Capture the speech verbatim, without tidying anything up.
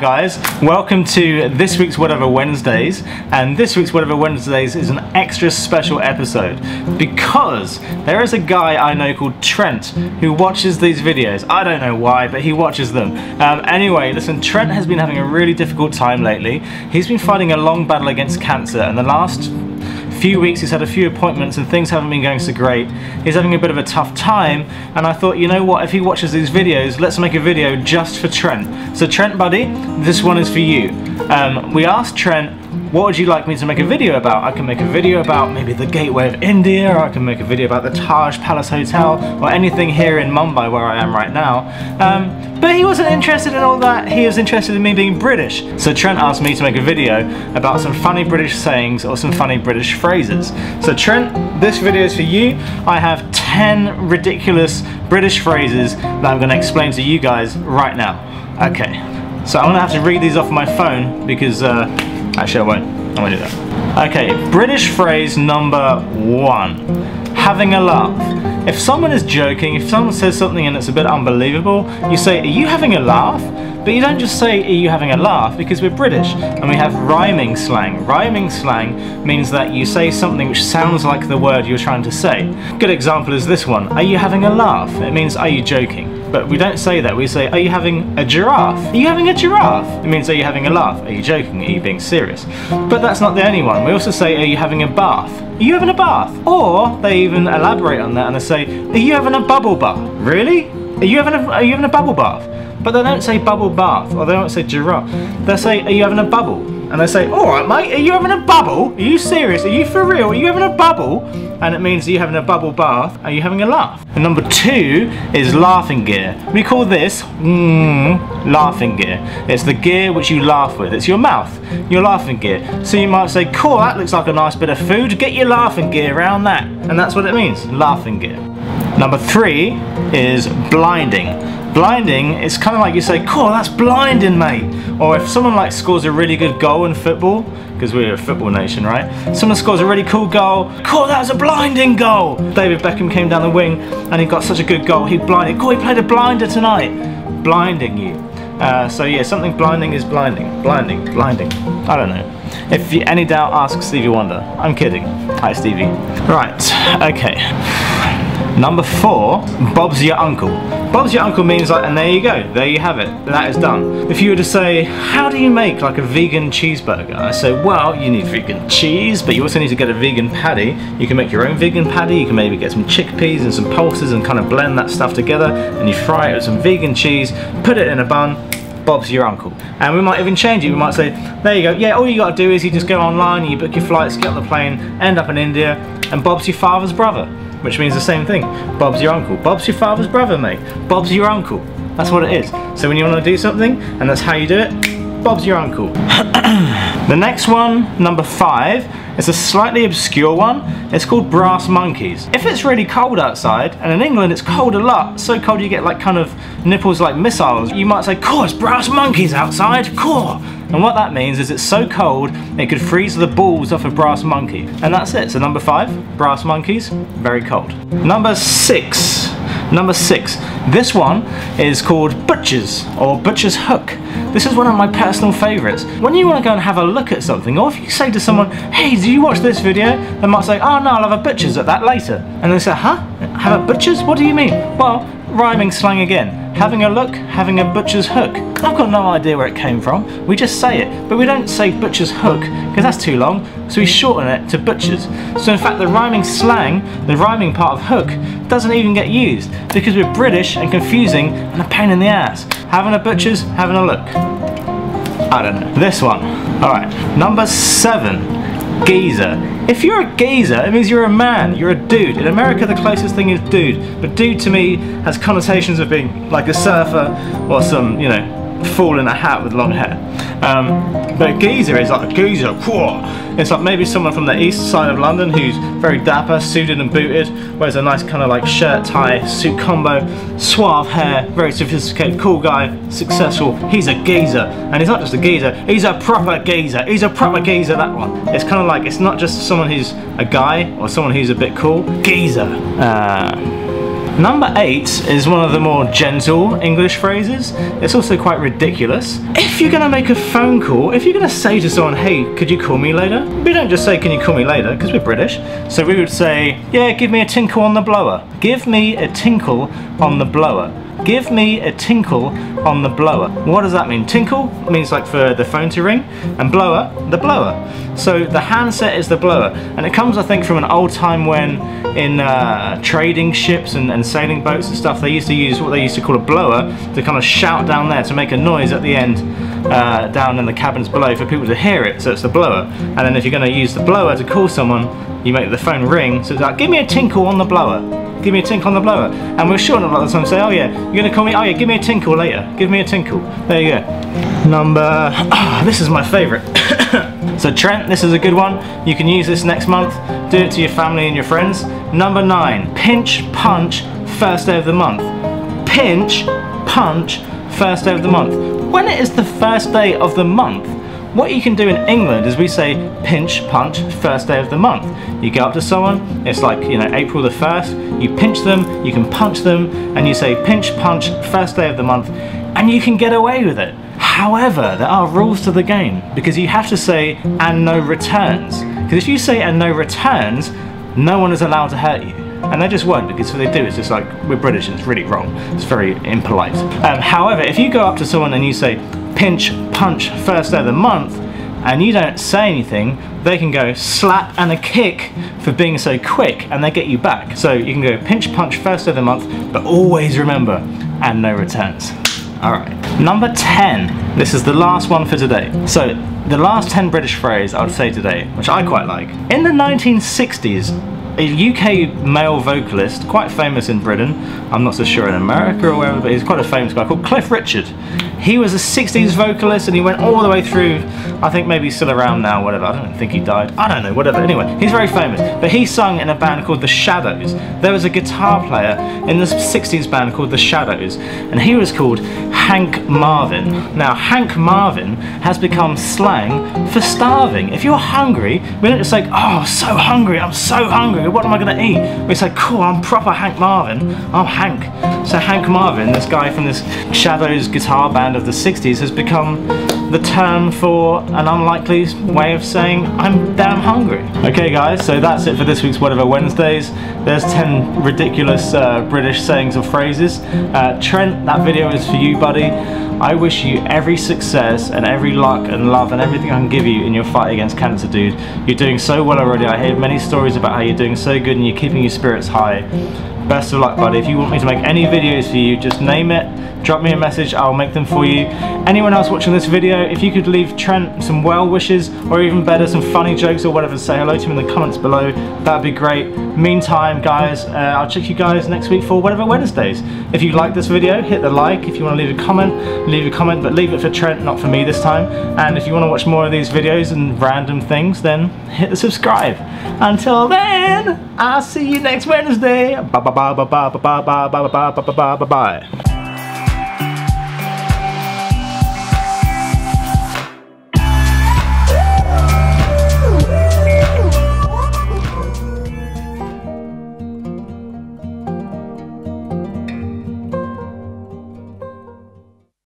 Hi guys, welcome to this week's Whatever Wednesdays, and this week's Whatever Wednesdays is an extra special episode because there is a guy I know called Trent who watches these videos. I don't know why, but he watches them. Um, anyway, listen, Trent has been having a really difficult time lately. He's been fighting a long battle against cancer, and the last few weeks he's had a few appointments and things haven't been going so great. He's having a bit of a tough time, and I thought, you know what, if he watches these videos, let's make a video just for Trent. So Trent, buddy, this one is for you. Um, we asked Trent, what would you like me to make a video about? I can make a video about maybe the Gateway of India, or I can make a video about the Taj Palace Hotel, or anything here in Mumbai where I am right now. Um, but he wasn't interested in all that, he was interested in me being British. So Trent asked me to make a video about some funny British sayings or some funny British phrases. So Trent, this video is for you. I have ten ridiculous British phrases that I'm going to explain to you guys right now. Okay, so I'm going to have to read these off my phone because uh, actually, I won't. I won't do that. Okay, British phrase number one. Having a laugh. If someone is joking, if someone says something and it's a bit unbelievable, you say, are you having a laugh? But you don't just say, are you having a laugh? Because we're British, and we have rhyming slang. Rhyming slang means that you say something which sounds like the word you're trying to say. A good example is this one. Are you having a laugh? It means, are you joking? But we don't say that, we say, are you having a giraffe? Are you having a giraffe? It means, are you having a laugh? Are you joking? Are you being serious? But that's not the only one. We also say, are you having a bath? Are you having a bath? Or they even elaborate on that and they say, are you having a bubble bath? Really? Are you having a, are you having a bubble bath? But they don't say bubble bath, or they don't say giraffe. They say, are you having a bubble? And they say, alright mate, are you having a bubble? Are you serious? Are you for real? Are you having a bubble? And it means, are you having a bubble bath? Are you having a laugh? And number two is laughing gear. We call this mm, laughing gear. It's the gear which you laugh with. It's your mouth, your laughing gear. So you might say, cool, that looks like a nice bit of food. Get your laughing gear around that. And that's what it means, laughing gear. Number three is blinding. Blinding, it's kind of like you say, cool, that's blinding, mate. Or if someone like scores a really good goal in football, because we're a football nation, right? Someone scores a really cool goal, cool, that was a blinding goal. David Beckham came down the wing and he got such a good goal, he blinded. Cool, he played a blinder tonight. Blinding you. Uh, so yeah, something blinding is blinding. Blinding, blinding. I don't know. If you any doubt, ask Stevie Wonder. I'm kidding. Hi, Stevie. Right, okay. Number four, Bob's your uncle. Bob's your uncle means like, and there you go, there you have it, that is done. If you were to say, how do you make like a vegan cheeseburger? I say, well, you need vegan cheese, but you also need to get a vegan patty. You can make your own vegan patty, you can maybe get some chickpeas and some pulses and kind of blend that stuff together, and you fry it with some vegan cheese, put it in a bun, Bob's your uncle. And we might even change it, we might say, there you go, yeah, all you gotta do is you just go online, you book your flights, get on the plane, end up in India, and Bob's your father's brother. Which means the same thing. Bob's your uncle. Bob's your father's brother, mate. Bob's your uncle. That's what it is. So when you want to do something, and that's how you do it, Bob's your uncle. The next one, number five, it's a slightly obscure one. It's called brass monkeys. If it's really cold outside, and in England it's cold a lot, so cold you get like kind of nipples like missiles, you might say, cool, it's brass monkeys outside, cool. And what that means is it's so cold, it could freeze the balls off a brass monkey. And that's it. So number five, brass monkeys, very cold. Number six. Number six. This one is called butcher's or butcher's hook. This is one of my personal favourites. When you want to go and have a look at something, or if you say to someone, hey, do you watch this video? They might say, oh no, I'll have a butcher's at that later. And they say, huh? Have a butcher's? What do you mean? Well, rhyming slang again. Having a look, having a butcher's hook. I've got no idea where it came from, we just say it, but we don't say butcher's hook because that's too long, so we shorten it to butchers. So in fact the rhyming slang, the rhyming part of hook, doesn't even get used because we're British and confusing and a pain in the ass. Having a butcher's, having a look. I don't know. This one. Alright, number seven. Geezer. If you're a geezer, it means you're a man, you're a dude. In America the closest thing is dude, but dude to me has connotations of being like a surfer or some, you know, fool in a hat with long hair. Um, but geezer is like a geezer, whoa. It's like maybe someone from the east side of London who's very dapper, suited and booted, wears a nice kind of like shirt, tie, suit combo, suave hair, very sophisticated, cool guy, successful. He's a geezer, and he's not just a geezer, he's a proper geezer, he's a proper geezer, that one. It's kind of like, it's not just someone who's a guy or someone who's a bit cool, geezer. Uh, Number eight is one of the more gentle English phrases. It's also quite ridiculous. If you're gonna make a phone call, if you're gonna say to someone, hey, could you call me later? We don't just say, can you call me later? Because we're British. So we would say, yeah, give me a tinkle on the blower. Give me a tinkle on the blower. Give me a tinkle on the blower. What does that mean? Tinkle means like for the phone to ring, and blower, the blower. So the handset is the blower, and it comes, I think, from an old time when in uh, trading ships and, and sailing boats and stuff, they used to use what they used to call a blower to kind of shout down there to make a noise at the end uh, down in the cabins below for people to hear it. So it's the blower, and then if you're going to use the blower to call someone, you make the phone ring. So it's like, give me a tinkle on the blower. Give me a tinkle on the blower. And we're sure not like the time to say, oh yeah, you're gonna call me, oh yeah, give me a tinkle later. Give me a tinkle. There you go. Number, oh, this is my favorite. So Trent, this is a good one. You can use this next month. Do it to your family and your friends. Number nine, pinch, punch, first day of the month. Pinch, punch, first day of the month. When it is the first day of the month, what you can do in England is we say pinch, punch, first day of the month. You go up to someone, it's like, you know, April the first, you pinch them, you can punch them, and you say pinch, punch, first day of the month, and you can get away with it. However, there are rules to the game, because you have to say and no returns. Because if you say and no returns, no one is allowed to hurt you. And they just won't, because what they do is just like, we're British and it's really wrong. It's very impolite. Um, however, if you go up to someone and you say pinch, punch, first day of the month, and you don't say anything, they can go slap and a kick for being so quick, and they get you back. So you can go pinch, punch, first day of the month, but always remember, and no returns. All right, number ten. This is the last one for today. So the last ten British phrase I would say today, which I quite like. In the nineteen sixties, a U K male vocalist, quite famous in Britain, I'm not so sure in America or wherever, but he's quite a famous guy called Cliff Richard. He was a sixties vocalist and he went all the way through, I think maybe he's still around now, whatever, I don't think he died, I don't know, whatever, anyway, he's very famous. But he sung in a band called The Shadows. There was a guitar player in this sixties band called The Shadows, and he was called Hank Marvin. Now, Hank Marvin has become slang for starving. If you're hungry, we don't just say, oh, so hungry, I'm so hungry. What am I going to eat? We say, cool, I'm proper Hank Marvin. I'm Hank. So Hank Marvin, this guy from this Shadows guitar band of the sixties, has become the term for an unlikely way of saying, I'm damn hungry. Okay guys, so that's it for this week's Whatever Wednesdays. There's ten ridiculous uh, British sayings or phrases. Uh, Trent, that video is for you, buddy. I wish you every success and every luck and love and everything I can give you in your fight against cancer, dude. You're doing so well already. I hear many stories about how you're doing so good and you're keeping your spirits high. Best of luck, buddy. If you want me to make any videos for you, just name it, drop me a message, I'll make them for you. Anyone else watching this video, if you could leave Trent some well wishes, or even better, some funny jokes or whatever, say hello to him in the comments below, that'd be great. Meantime, guys, uh, I'll check you guys next week for Whatever Wednesdays. If you like this video, hit the like. If you want to leave a comment, leave a comment, but leave it for Trent, not for me this time. And if you want to watch more of these videos and random things, then hit the subscribe. Until then, I'll see you next Wednesday. Bye bye bye bye bye bye bye bye bye bye bye bye bye.